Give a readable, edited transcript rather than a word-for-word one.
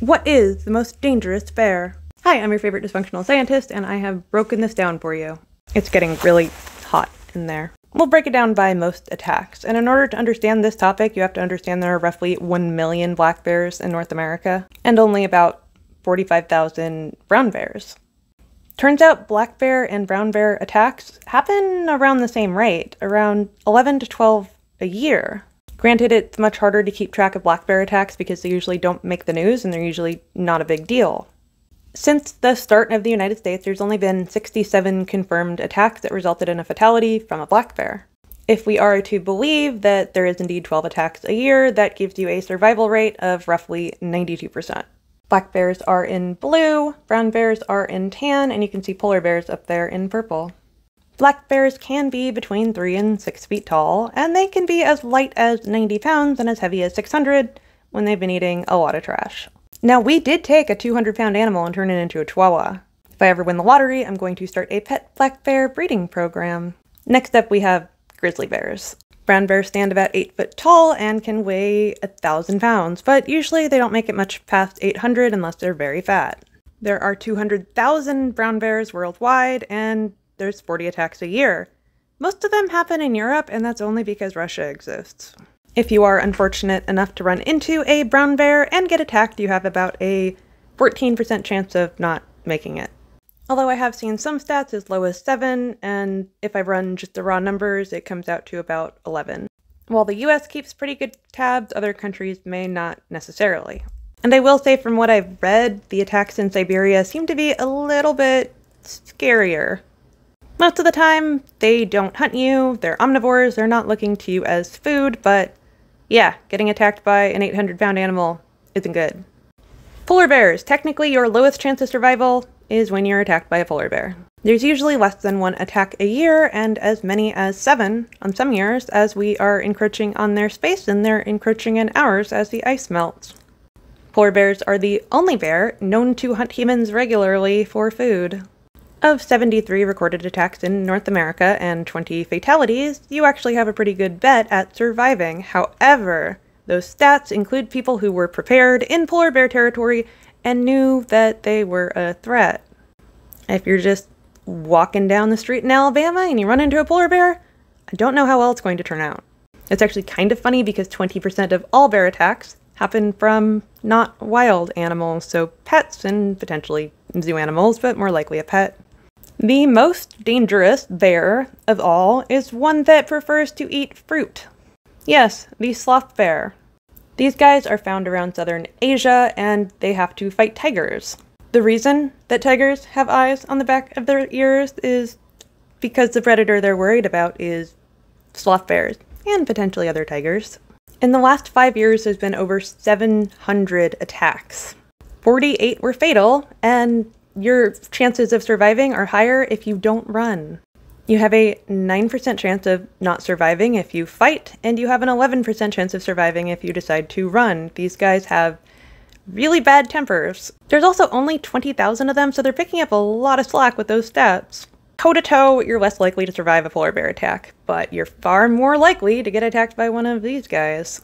What is the most dangerous bear? Hi, I'm your favorite dysfunctional scientist, and I have broken this down for you. It's getting really hot in there. We'll break it down by most attacks, and in order to understand this topic, you have to understand there are roughly 1 million black bears in North America, and only about 45,000 brown bears. Turns out black bear and brown bear attacks happen around the same rate, around 11 to 12 a year. Granted, it's much harder to keep track of black bear attacks because they usually don't make the news and they're usually not a big deal. Since the start of the United States, there's only been 67 confirmed attacks that resulted in a fatality from a black bear. If we are to believe that there is indeed 12 attacks a year, that gives you a survival rate of roughly 92%. Black bears are in blue, brown bears are in tan, and you can see polar bears up there in purple. Black bears can be between 3 and 6 feet tall, and they can be as light as 90 pounds and as heavy as 600 when they've been eating a lot of trash. Now, we did take a 200-pound animal and turn it into a Chihuahua. If I ever win the lottery, I'm going to start a pet black bear breeding program. Next up, we have grizzly bears. Brown bears stand about 8 foot tall and can weigh 1,000 pounds, but usually they don't make it much past 800 unless they're very fat. There are 200,000 brown bears worldwide, and there's 40 attacks a year. Most of them happen in Europe, and that's only because Russia exists. If you are unfortunate enough to run into a brown bear and get attacked, you have about a 14% chance of not making it. Although I have seen some stats as low as 7, and if I run just the raw numbers, it comes out to about 11. While the US keeps pretty good tabs, other countries may not necessarily. And I will say from what I've read, the attacks in Siberia seem to be a little bit scarier. Most of the time, they don't hunt you, they're omnivores, they're not looking to you as food, but yeah, getting attacked by an 800-pound animal isn't good. Polar bears. Technically, your lowest chance of survival is when you're attacked by a polar bear. There's usually less than 1 attack a year, and as many as 7 on some years, as we are encroaching on their space and they're encroaching on ours as the ice melts. Polar bears are the only bear known to hunt humans regularly for food. Of 73 recorded attacks in North America and 20 fatalities, you actually have a pretty good bet at surviving. However, those stats include people who were prepared in polar bear territory and knew that they were a threat. If you're just walking down the street in Alabama and you run into a polar bear, I don't know how well it's going to turn out. It's actually kind of funny because 20% of all bear attacks happen from not wild animals, so pets and potentially zoo animals, but more likely a pet. The most dangerous bear of all is one that prefers to eat fruit. Yes, the sloth bear. These guys are found around southern Asia, and they have to fight tigers. The reason that tigers have eyes on the back of their ears is because the predator they're worried about is sloth bears, and potentially other tigers. In the last 5 years, there's been over 700 attacks. 48 were fatal, and your chances of surviving are higher if you don't run. You have a 9% chance of not surviving if you fight, and you have an 11% chance of surviving if you decide to run. These guys have really bad tempers. There's also only 20,000 of them, so they're picking up a lot of slack with those stats. Toe-to-toe, you're less likely to survive a polar bear attack, but you're far more likely to get attacked by one of these guys.